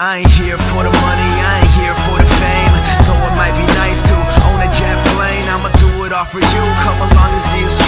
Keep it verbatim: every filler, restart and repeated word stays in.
I ain't here for the money, I ain't here for the fame. Though it might be nice to own a jet plane, I'ma do it all for you, come along and see us.